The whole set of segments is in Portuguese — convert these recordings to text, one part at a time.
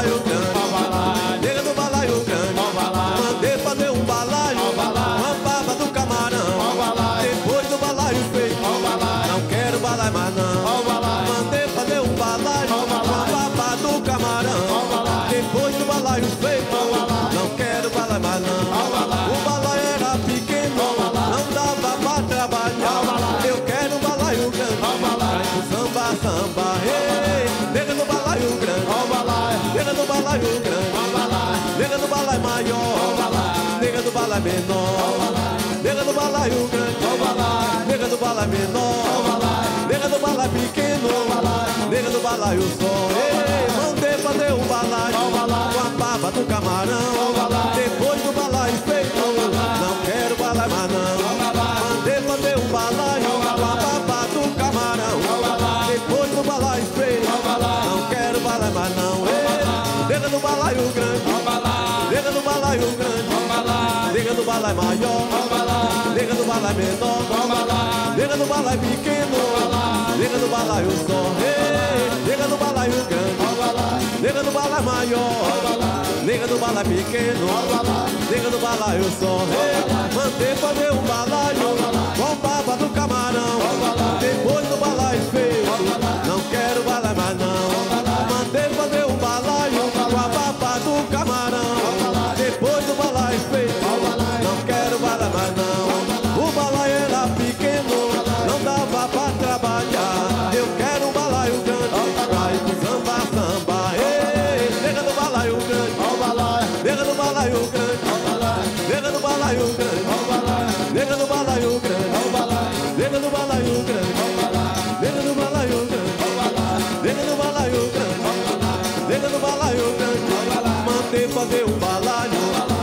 balaio grande, negra do balaio grande, mandei fazer um balaio, uma baba do camarão, depois do balaio feito, não quero balaio mais não, mandei fazer um balaio, uma baba do camarão, depois do balaio feito, não quero balaio mais não, o balaio era pequeno, não dava pra trabalhar, eu quero um balaio grande, samba, samba, negra do balaio grande, negra do balaio grande, negra do balaio maior, negra do balaio menor, negra do balaio grande, negra do balaio menor, negra do balaio pequeno, negra do balaio só. Mandei fazer um balaio com a baba do camarão, depois do balaio feito, não quero balaio mais não. Mandei fazer um balaio com a baba do camarão, depois do balaio feito, não quero balaio mais não. Negra do balaio grande, negra do balaio grande, negra do balaio maior, negra do balaio menor, negra do balaio pequeno, negra do balaio só, negra do balaio grande, negra do balaio maior, negra do balaio pequeno, negra do balaio só. Mandei fazer um balaio com baba do camarão, depois do balaio feio, não quero balaio mais não. Mandei fazer um balaio com a baba do camarão, depois do balaio feio, não quero balaio mais não. O balaio era pequeno, não dava pra trabalhar, eu quero um balaio grande, vai pro samba, samba. Negra do balaio grande, negra do balaio grande, negra do balaio grande, negra do balaio grande, negra do balaio grande, negra do balaio grande, negra do balaio grande, negra do balaio grande. Mandei fazer um balaio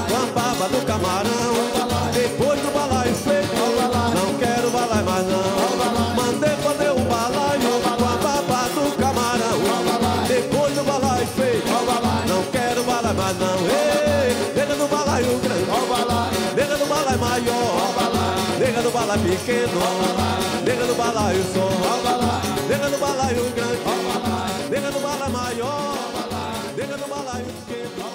com a baba do camarão, depois do balaio feito, não quero balaio mais não. Mandei fazer um balaio com a baba do camarão, depois do balaio feito, não quero balaio mais não. Negra do balaio grande, negra do balaio maior, negra do balaio pequeno, negra do balaio só, negra do balaio grande, negra do balaio maior, negra do balaio pequeno.